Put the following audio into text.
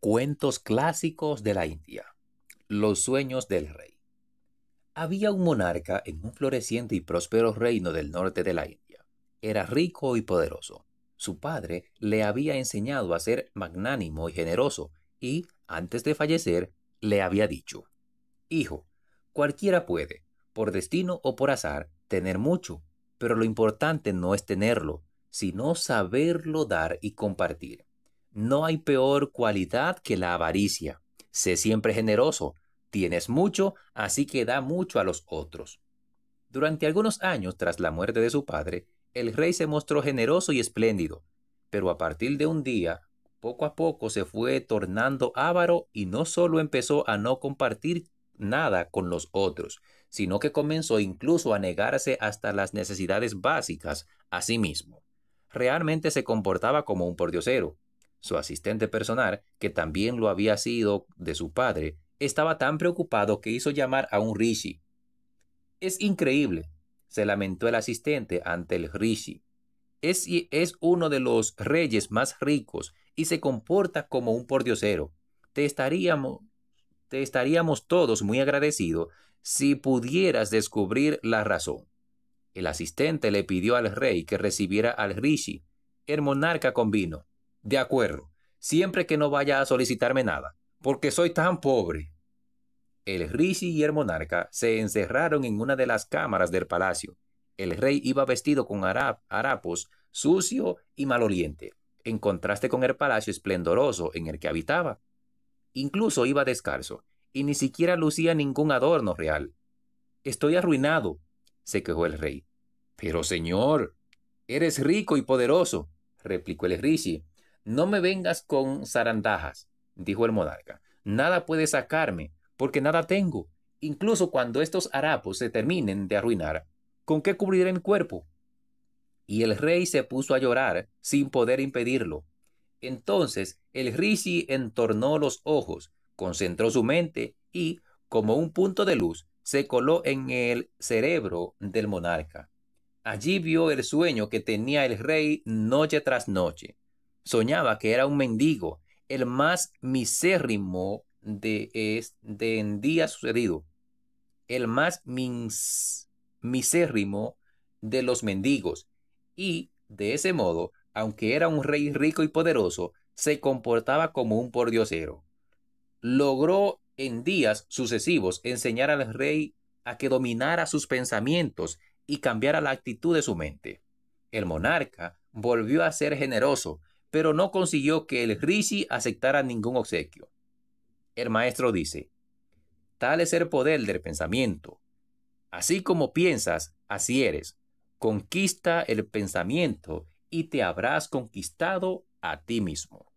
Cuentos clásicos de la India. Los sueños del rey. Había un monarca en un floreciente y próspero reino del norte de la India. Era rico y poderoso. Su padre le había enseñado a ser magnánimo y generoso y, antes de fallecer, le había dicho: «Hijo, cualquiera puede, por destino o por azar, tener mucho, pero lo importante no es tenerlo, sino saberlo dar y compartir. No hay peor cualidad que la avaricia. Sé siempre generoso. Tienes mucho, así que da mucho a los otros». Durante algunos años tras la muerte de su padre, el rey se mostró generoso y espléndido, pero a partir de un día, poco a poco se fue tornando avaro y no solo empezó a no compartir nada con los otros, sino que comenzó incluso a negarse hasta las necesidades básicas a sí mismo. Realmente se comportaba como un pordiosero. Su asistente personal, que también lo había sido de su padre, estaba tan preocupado que hizo llamar a un rishi. «Es increíble», se lamentó el asistente ante el rishi. Es uno de los reyes más ricos y se comporta como un pordiosero. Te estaríamos todos muy agradecidos si pudieras descubrir la razón». El asistente le pidió al rey que recibiera al rishi. El monarca convino: «De acuerdo, siempre que no vaya a solicitarme nada, porque soy tan pobre». El rishi y el monarca se encerraron en una de las cámaras del palacio. El rey iba vestido con harapos, sucio y maloliente, en contraste con el palacio esplendoroso en el que habitaba. Incluso iba descalzo, y ni siquiera lucía ningún adorno real. «Estoy arruinado», se quejó el rey. «Pero señor, eres rico y poderoso», replicó el rishi. «No me vengas con zarandajas», dijo el monarca. «Nada puede sacarme, porque nada tengo. Incluso cuando estos harapos se terminen de arruinar, ¿con qué cubrir el cuerpo?». Y el rey se puso a llorar sin poder impedirlo. Entonces el rishi entornó los ojos, concentró su mente y, como un punto de luz, se coló en el cerebro del monarca. Allí vio el sueño que tenía el rey noche tras noche. Soñaba que era un mendigo, el más misérrimo de en día sucedido, el más misérrimo de los mendigos, y, de ese modo, aunque era un rey rico y poderoso, se comportaba como un pordiosero. Logró en días sucesivos enseñar al rey a que dominara sus pensamientos y cambiara la actitud de su mente. El monarca volvió a ser generoso, pero no consiguió que el rishi aceptara ningún obsequio. El maestro dice: «Tal es el poder del pensamiento. Así como piensas, así eres. Conquista el pensamiento y te habrás conquistado a ti mismo».